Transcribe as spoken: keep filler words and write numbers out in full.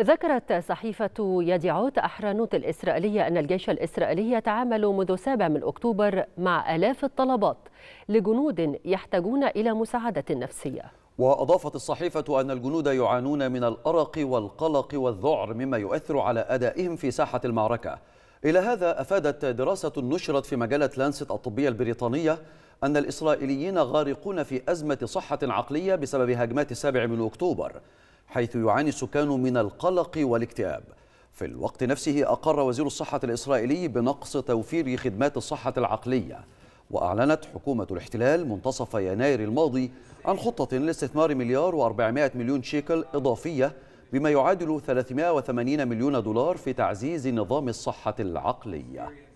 ذكرت صحيفة يديعوت أحرونوت الإسرائيلية أن الجيش الإسرائيلي يتعامل منذ السابع من أكتوبر مع آلاف الطلبات لجنود يحتاجون إلى مساعدة نفسية. وأضافت الصحيفة أن الجنود يعانون من الأرق والقلق والذعر مما يؤثر على أدائهم في ساحة المعركة. إلى هذا أفادت دراسة نشرت في مجلة لانست الطبية البريطانية أن الإسرائيليين غارقون في أزمة صحة عقلية بسبب هجمات السابع من أكتوبر، حيث يعاني السكان من القلق والاكتئاب. في الوقت نفسه أقر وزير الصحة الإسرائيلي بنقص توفير خدمات الصحة العقلية، وأعلنت حكومة الاحتلال منتصف يناير الماضي عن خطة لاستثمار مليار وأربعمائة مليون شيكل إضافية بما يعادل ثلاثمائة وثمانين مليون دولار في تعزيز نظام الصحة العقلية.